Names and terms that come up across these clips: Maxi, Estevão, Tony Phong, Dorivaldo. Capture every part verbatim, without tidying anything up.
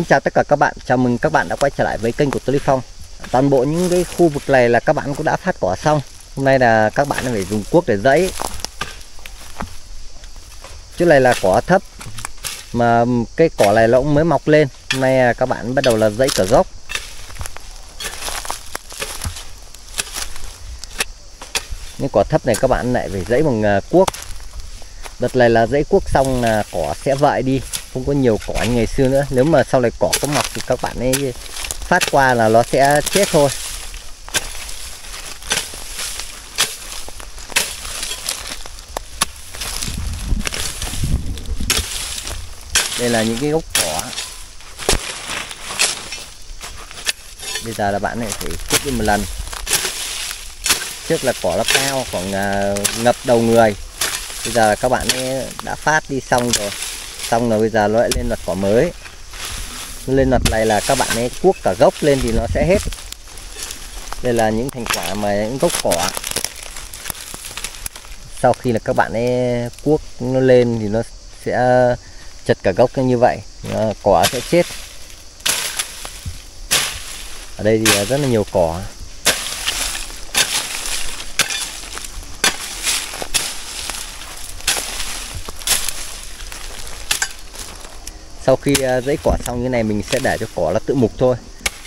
Xin chào tất cả các bạn, chào mừng các bạn đã quay trở lại với kênh của Tony Phong. Toàn bộ những cái khu vực này là các bạn cũng đã phát cỏ xong. Hôm nay là các bạn phải dùng cuốc để dẫy. Chỗ này là cỏ thấp, mà cái cỏ này nó cũng mới mọc lên. Hôm nay các bạn bắt đầu là dẫy cả gốc. Những cỏ thấp này các bạn lại phải dẫy bằng cuốc. Đợt này là dẫy cuốc xong là cỏ sẽ vại đi, không có nhiều cỏ như ngày xưa nữa. Nếu mà sau này cỏ có mọc thì các bạn ấy phát qua là nó sẽ chết thôi. Đây là những cái gốc cỏ. Bây giờ là bạn này phải cắt đi một lần. Trước là cỏ nó cao khoảng ngập đầu người. Bây giờ là các bạn ấy đã phát đi xong rồi. Xong rồi bây giờ nó lại lên loạt cỏ mới. Lên loạt này là các bạn ấy cuốc cả gốc lên thì nó sẽ hết. Đây là những thành quả mà những gốc cỏ. Sau khi là các bạn ấy cuốc nó lên thì nó sẽ chật cả gốc như vậy, cỏ sẽ chết. Ở đây thì rất là nhiều cỏ. Sau khi dãy cỏ xong như này mình sẽ để cho cỏ nó tự mục thôi.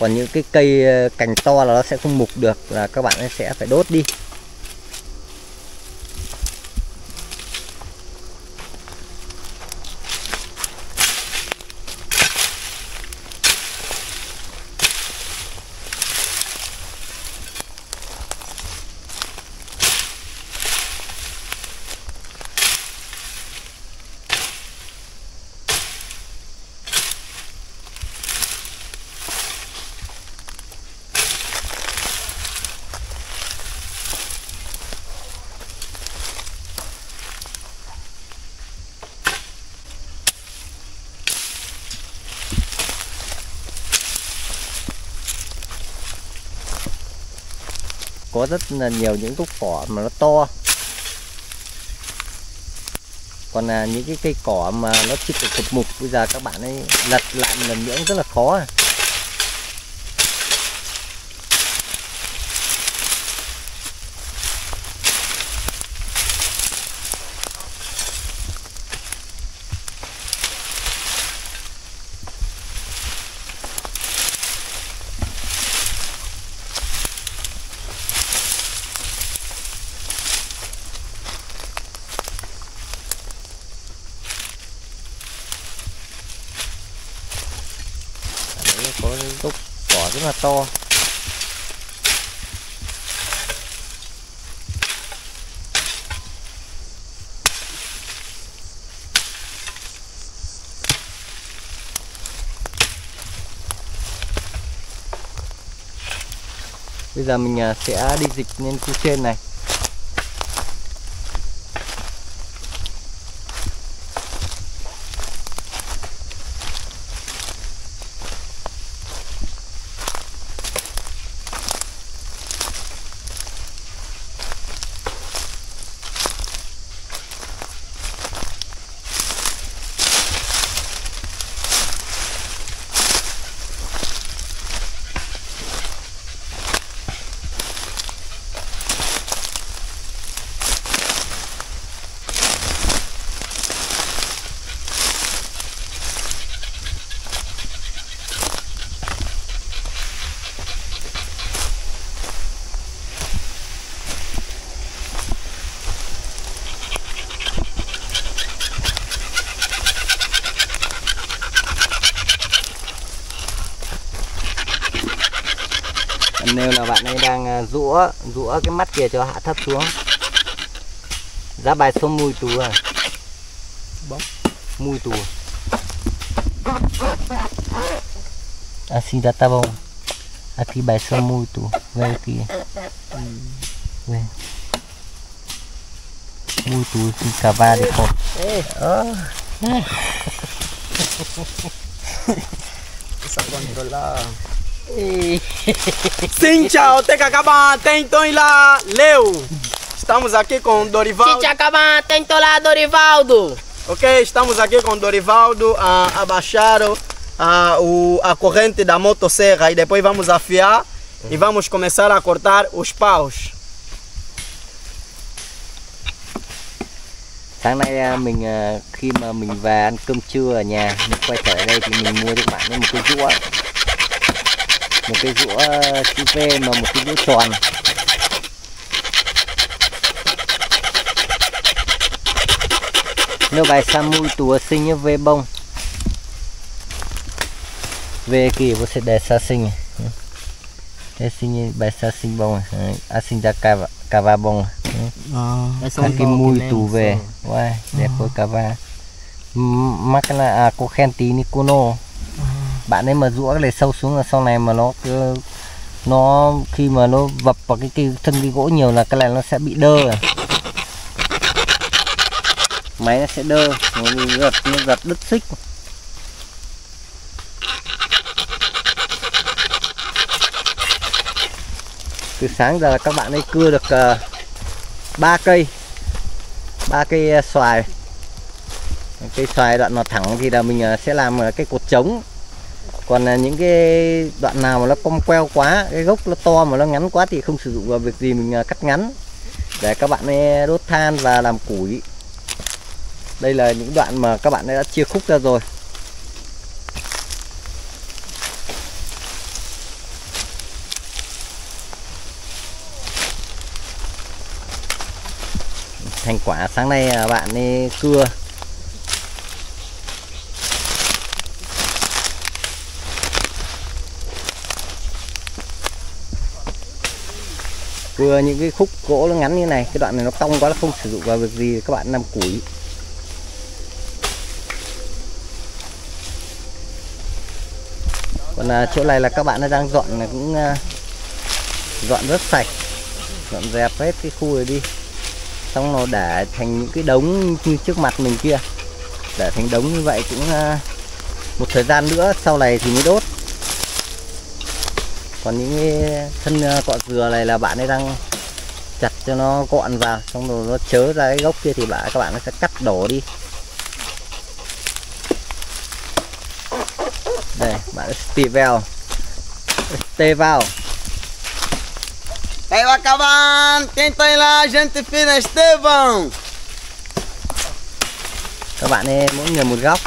Còn những cái cây cành to là nó sẽ không mục được, là các bạn sẽ phải đốt đi. Có rất là nhiều những gốc cỏ mà nó to, còn là những cái cây cỏ mà nó chỉ được cụp mục. Bây giờ các bạn ấy lật lại một lần nữa rất là khó. Có gốc cỏ rất là to. Bây giờ mình sẽ đi dịch lên khu trên này. Nếu là bạn ấy đang rũa rũa cái mắt kia cho hạ thấp xuống. Giá bài số mùi tù à. Bóng mùi tù. À xin ra ta bông. À thì bài số mùi tù về kia. Về. Mùi tù thì cà va được không? Ê. Ờ. Sao con đồ la. Xin chào tất cả các bạn, tên tôi là Leo. Estamos aqui com Dorivaldo. Xin chào các bạn, tên tôi là Dorivaldo. Ok, estamos aqui com Dorivaldo, uh, Abaixado a, o, a corrente da motosserra e depois vamos afiar uhum. e vamos começar a cortar os paus. Sáng nay mình khi mà mình về ăn cơm trưa ở nhà, mình quay trở lại đây thì mình mua cho các bạn một cái rũa, một cái rũa chữ V mà một cái rũa tròn. Nếu bài sa mui tùa sinh như về bông, về kì vô sẽ để sa sinh, để sinh bài sa sinh bông, à sinh ra cà cà va bông. Ờ, cái mùi tù về, wow, đẹp quá cả ba. Mắc là à, cô khen tí ni cô nô. Bạn ấy mà rũa lại sâu xuống là sau này mà nó nó khi mà nó vập vào cái, cái thân cái gỗ nhiều là cái này nó sẽ bị đơ rồi. Máy nó sẽ đơ, nó giật nó giật đứt xích. Từ sáng giờ là các bạn ấy cưa được uh, ba cây ba cây xoài. Cây xoài đoạn nó thẳng thì là mình sẽ làm cái cột trống, còn những cái đoạn nào mà nó cong queo quá, cái gốc nó to mà nó ngắn quá thì không sử dụng vào việc gì, mình cắt ngắn để các bạn ấy đốt than và làm củi. Đây là những đoạn mà các bạn ấy đã chia khúc ra rồi. Thành quả sáng nay bạn đi cưa cưa những cái khúc gỗ nó ngắn như này, cái đoạn này nó cong quá nó không sử dụng vào việc gì, các bạn làm củi. Còn chỗ này là các bạn nó đang dọn, là cũng dọn rất sạch, dọn dẹp hết cái khu này đi, xong nó để thành những cái đống như trước mặt mình kia, để thành đống như vậy cũng một thời gian nữa sau này thì mới đốt. Còn những cái thân cọ dừa này là bạn ấy đang chặt cho nó gọn vào, xong rồi nó chớ ra cái gốc kia thì bạn các bạn nó sẽ cắt đổ đi. Đây bạn tì vào tê vào. Aí vai acabar, quem tá lá, gente fina, Estevão. Các bạn ấy mỗi người một góc.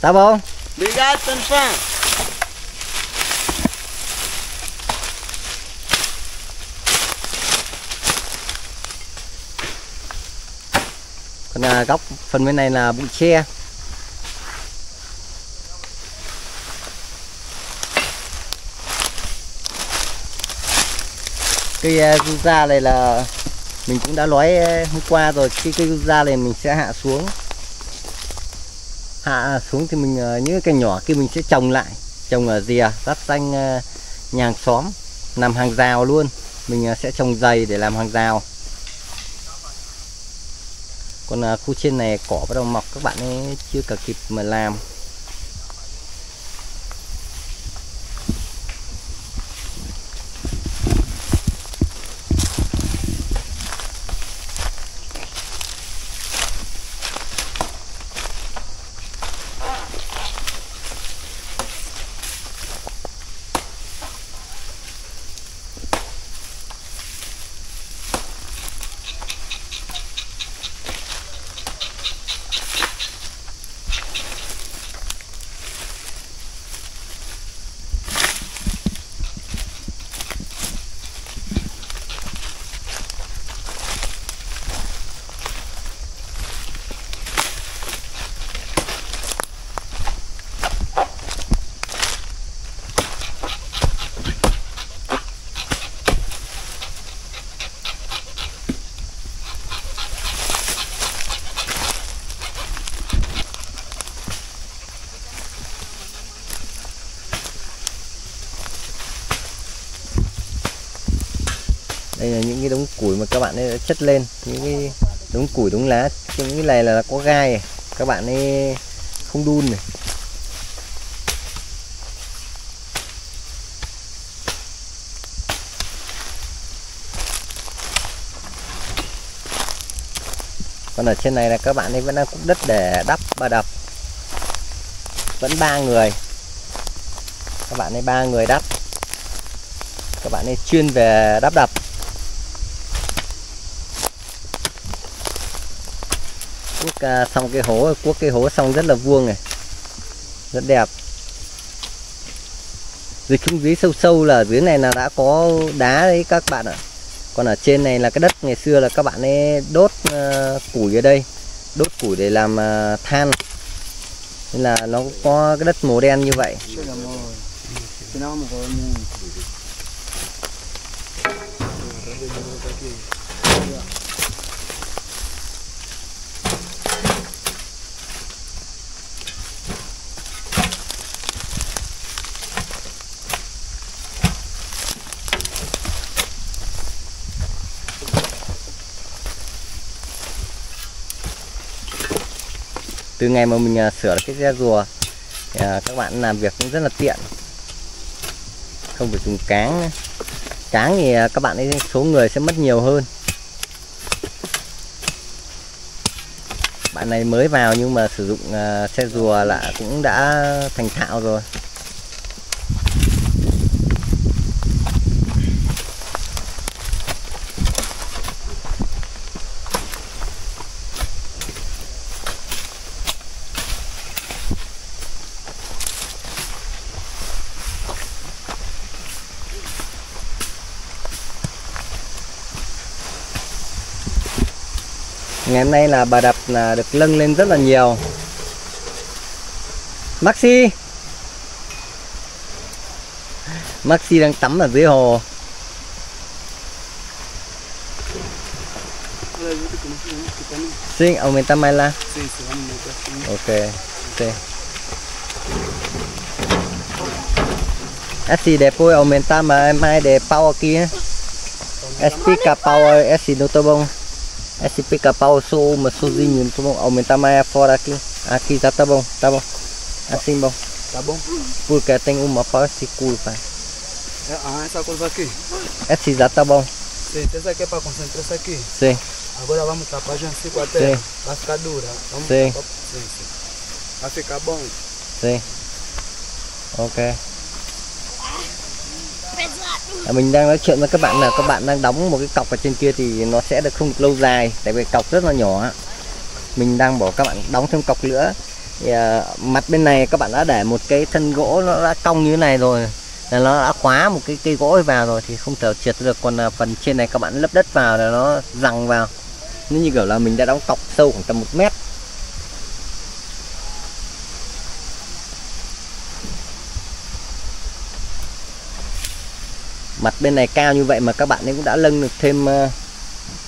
Tá bom? Obrigado, Tony Phong. Còn à, góc phần bên này là bụi tre. Cây uh, da này là mình cũng đã nói uh, hôm qua rồi, cái cây da này mình sẽ hạ xuống, hạ xuống thì mình uh, những cái nhỏ kia mình sẽ trồng lại, trồng ở rìa giáp danh uh, nhà hàng xóm, làm hàng rào luôn. Mình uh, sẽ trồng dày để làm hàng rào. Còn uh, khu trên này cỏ bắt đầu mọc, các bạn ấy chưa cả kịp mà làm. Đây là những cái đống củi mà các bạn ấy đã chất lên, những cái đống củi đống lá. Những cái này là có gai này, các bạn ấy không đun này. Còn ở trên này là các bạn ấy vẫn đang cúc đất để đắp và đập. vẫn ba người. Các bạn ấy ba người đắp, các bạn ấy chuyên về đắp đập. Cuốc xong cái hố, cuốc cái hố xong rất là vuông này, rất đẹp. Dưới xuống dưới sâu sâu là dưới này là đã có đá đấy các bạn ạ. Còn ở trên này là cái đất ngày xưa là các bạn ấy đốt uh, củi ở đây, đốt củi để làm uh, than, nên là nó có cái đất màu đen như vậy. Từ ngày mà mình sửa cái re rùa thì các bạn làm việc cũng rất là tiện, không phải dùng cáng. Cáng thì các bạn ấy số người sẽ mất nhiều hơn. Bạn này mới vào nhưng mà sử dụng xe rùa là cũng đã thành thạo rồi. Ngày hôm nay là bà đập là được nâng lên rất là nhiều. Maxi Maxi đang tắm ở dưới hồ. Xin aumenta mai la. Ok. Así después aumenta mai de pau kia. Explica pau esse no tobão. Esse pica-pau eu sou uma sozinho, não tô bom. Aumentar mais fora aqui. Aqui já tá bom, tá bom. Assim bom. Tá bom? Porque tem uma parte curva. Ah, essa curva aqui? Esse já tá bom. Sim, essa aqui é para concentrar essa aqui? Sim. Agora vamos tapar assim com a terra. Sim. Vai ficar dura. Vamos sim. Tapar... Sim, sim. Vai ficar bom? Sim. Ok. Mình đang nói chuyện với các bạn là các bạn đang đóng một cái cọc ở trên kia thì nó sẽ được không được lâu dài, tại vì cọc rất là nhỏ. Mình đang bảo các bạn đóng thêm cọc nữa thì, à, mặt bên này các bạn đã để một cái thân gỗ nó đã cong như thế này rồi, là nó đã khóa một cái cây gỗ vào rồi thì không thể triệt được. Còn à, phần trên này các bạn lấp đất vào là nó giằng vào. Nó như kiểu là mình đã đóng cọc sâu khoảng tầm một mét. Mặt bên này cao như vậy mà các bạn ấy cũng đã nâng được thêm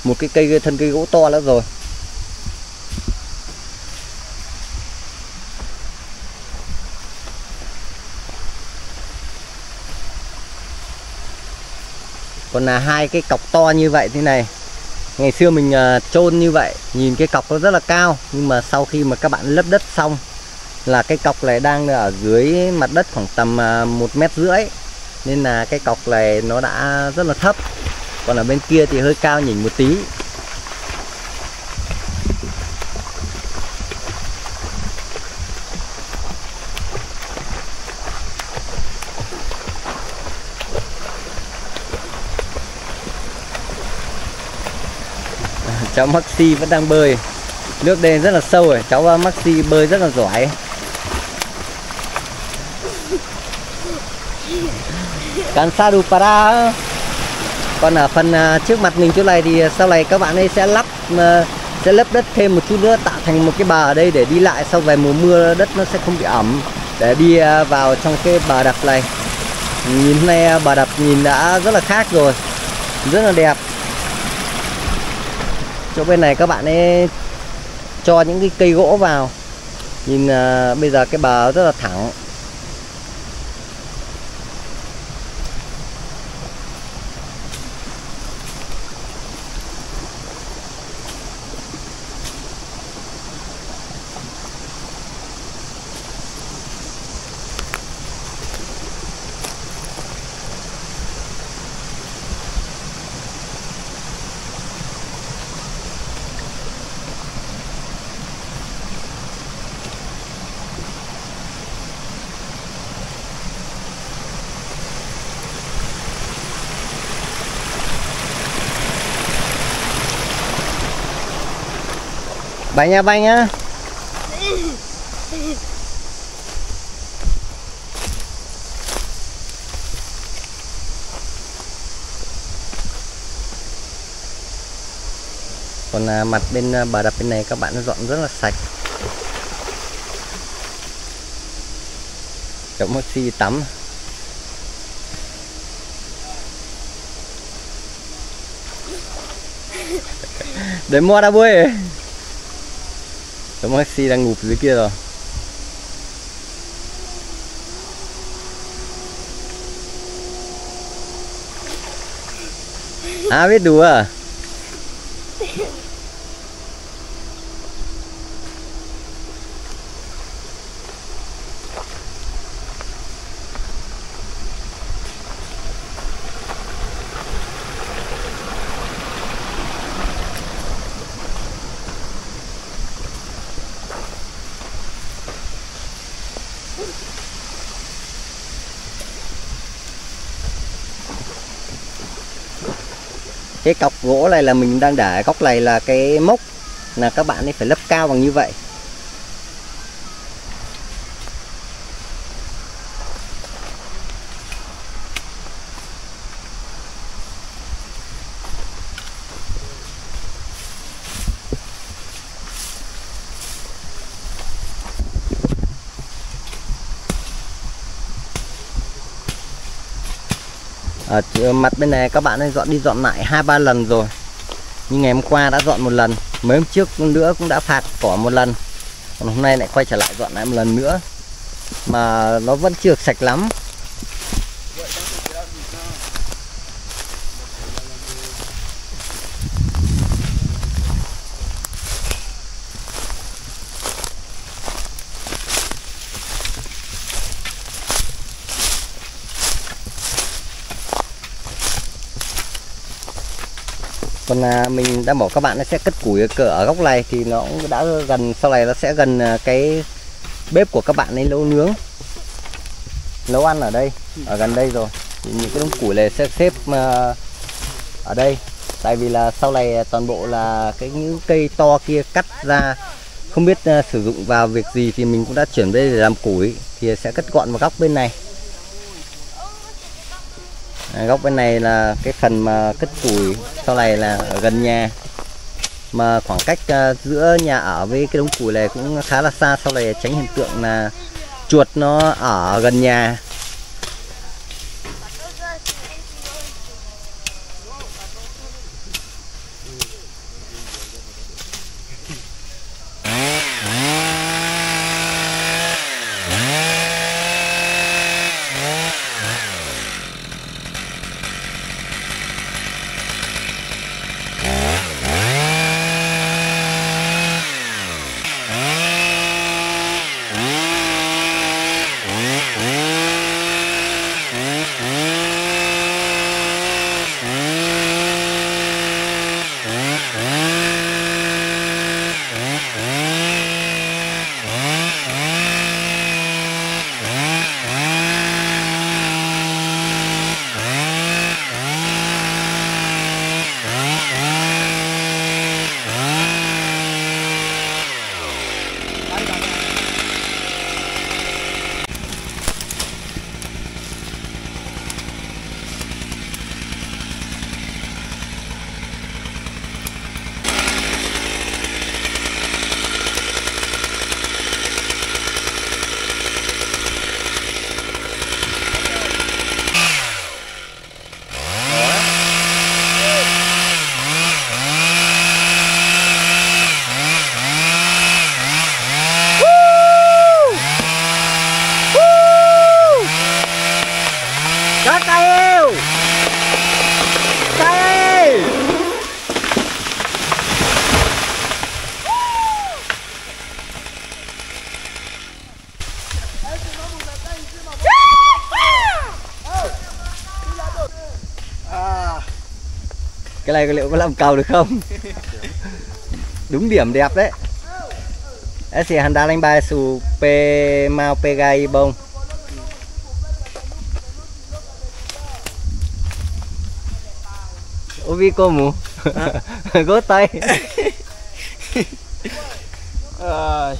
một cái cây thân cây gỗ to nữa rồi. Còn là hai cái cọc to như vậy thế này. Ngày xưa mình chôn như vậy, nhìn cái cọc nó rất là cao, nhưng mà sau khi mà các bạn lấp đất xong là cái cọc này đang ở dưới mặt đất khoảng tầm một mét rưỡi. Nên là cái cọc này nó đã rất là thấp. Còn ở bên kia thì hơi cao nhỉnh một tí. Cháu Maxi vẫn đang bơi. Nước đây rất là sâu rồi. Cháu Maxi bơi rất là giỏi. Cansado para. Còn ở phần trước mặt mình chỗ này thì sau này các bạn ấy sẽ lắp sẽ lấp đất thêm một chút nữa, tạo thành một cái bờ ở đây để đi lại, sau về mùa mưa đất nó sẽ không bị ẩm để đi vào trong cái bờ đập này. Nhìn hôm nay bờ đập nhìn đã rất là khác rồi, rất là đẹp. Chỗ bên này các bạn ấy cho những cái cây gỗ vào. Nhìn bây giờ cái bờ rất là thẳng. Bay nha, bay nha. Còn à, mặt bên à, bờ đập bên này các bạn nó dọn rất là sạch. Chỗ Maxi tắm. Đấy mua đã buổi. Chỗ Maxi đang ngụp dưới kia rồi. À biết đùa à? Cái cọc gỗ này là mình đang để góc này là cái mốc, là các bạn ấy phải lấp cao bằng như vậy. Ở mặt bên này các bạn ấy dọn đi dọn lại hai ba lần rồi, nhưng ngày hôm qua đã dọn một lần, mấy hôm trước nữa cũng đã phạt cỏ một lần, còn hôm nay lại quay trở lại dọn lại một lần nữa mà nó vẫn chưa sạch lắm. Còn à, mình đã bảo các bạn nó sẽ cất củi ở góc này thì nó cũng đã gần, sau này nó sẽ gần cái bếp của các bạn ấy nấu nướng, nấu ăn ở đây, ở gần đây rồi. Thì những cái đống củi này sẽ xếp ở đây, tại vì là sau này toàn bộ là cái những cây to kia cắt ra không biết sử dụng vào việc gì thì mình cũng đã chuyển về để làm củi, thì sẽ cất gọn vào góc bên này. À, góc bên này là cái phần mà cất củi, sau này là ở gần nhà, mà khoảng cách uh, giữa nhà ở với cái đống củi này cũng khá là xa, sau này tránh hiện tượng là chuột nó ở gần nhà. Cái này liệu có làm cầu được không? Đúng điểm đẹp đấy. Esse Handa đánh bay su pe mau pegai bông. Ovi cô mù. Gót tay. Ờ.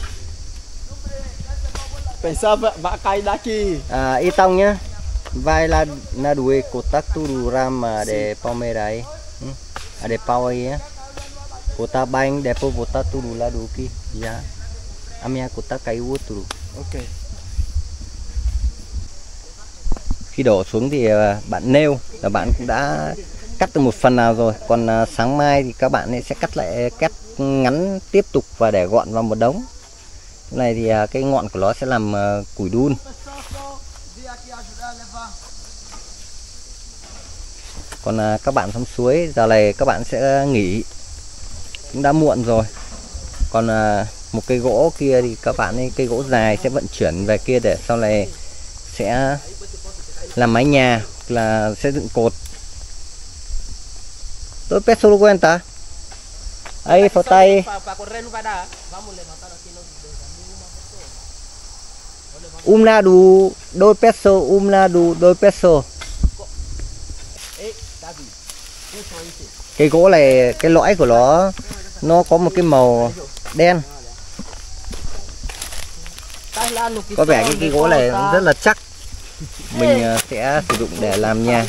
Phải sao vã cay đá chi. À y tông nhá. Vai là na đuôi kotak turu ram để pomerai. Ada power ya. Kota bank depo kota turu la duki ya. Amia kota kaiu turu. Ok. Khi đổ xuống thì bạn nêu là bạn cũng đã cắt được một phần nào rồi, còn sáng mai thì các bạn sẽ cắt lại, cắt ngắn tiếp tục và để gọn vào một đống. Cái này thì cái ngọn của nó sẽ làm củi đun. Còn các bạn sông suối giờ này các bạn sẽ nghỉ, cũng đã muộn rồi. Còn một cây gỗ kia thì các bạn ấy, cây gỗ dài sẽ vận chuyển về kia để sau này sẽ làm mái nhà, là xây dựng cột. Tôi pet solo cuenta. Ahí foto ahí. Um la du dos pesos, um la du dos pesos. Cái gỗ này, cái lõi của nó nó có một cái màu đen. Có vẻ cái, cái gỗ này rất là chắc. Mình sẽ sử dụng để làm nhà.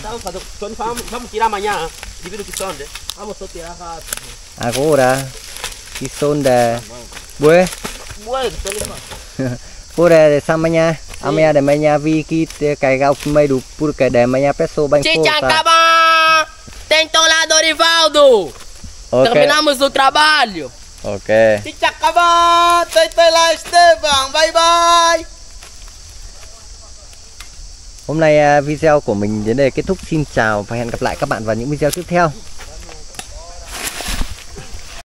Agora, son de bue. Pura de samanya, amia de manya viki cái gạo mây đủ pur cái de manya peso banco. Chacaba. Tento lá Dorivaldo. Terminamos o trabalho. Ok. Chacaba, tento lá Esteban. Bye bye. Hôm nay video của mình đến đây kết thúc. Xin chào và hẹn gặp lại các bạn vào những video tiếp theo.